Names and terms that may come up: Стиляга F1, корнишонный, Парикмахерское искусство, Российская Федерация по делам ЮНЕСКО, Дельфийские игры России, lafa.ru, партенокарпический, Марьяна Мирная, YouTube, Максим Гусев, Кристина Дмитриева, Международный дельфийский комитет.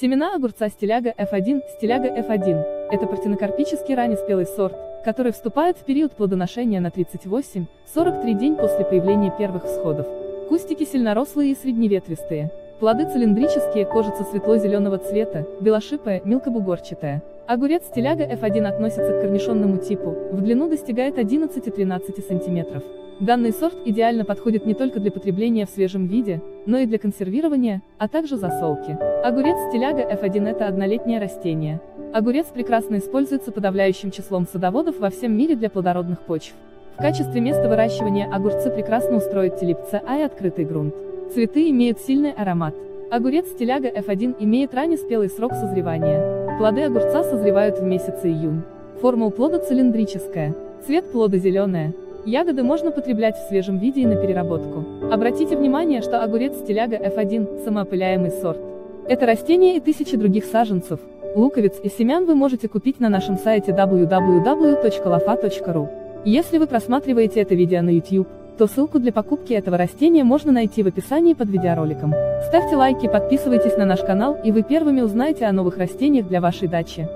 Семена огурца Стиляга F1. Стиляга F1 – это партенокарпический раннеспелый сорт, который вступает в период плодоношения на 38-43 день после появления первых всходов. Кустики сильнорослые и средневетвистые. Плоды цилиндрические, кожица светло-зеленого цвета, белошипая, мелкобугорчатая. Огурец Стиляга F1 относится к корнишонному типу, в длину достигает 11-13 см. Данный сорт идеально подходит не только для потребления в свежем виде, но и для консервирования, а также засолки. Огурец Стиляга F1 – это однолетнее растение. Огурец прекрасно используется подавляющим числом садоводов во всем мире для плодородных почв. В качестве места выращивания огурцы прекрасно устроят телепца, а и открытый грунт. Цветы имеют сильный аромат. Огурец Стиляга F1 имеет раннеспелый срок созревания. Плоды огурца созревают в месяце июнь. Форма у плода цилиндрическая. Цвет плода зеленая. Ягоды можно потреблять в свежем виде и на переработку. Обратите внимание, что огурец Стиляга F1 – самоопыляемый сорт. Это растение и тысячи других саженцев, луковиц и семян вы можете купить на нашем сайте www.lafa.ru. Если вы просматриваете это видео на YouTube, то ссылку для покупки этого растения можно найти в описании под видеороликом. Ставьте лайки, подписывайтесь на наш канал, и вы первыми узнаете о новых растениях для вашей дачи.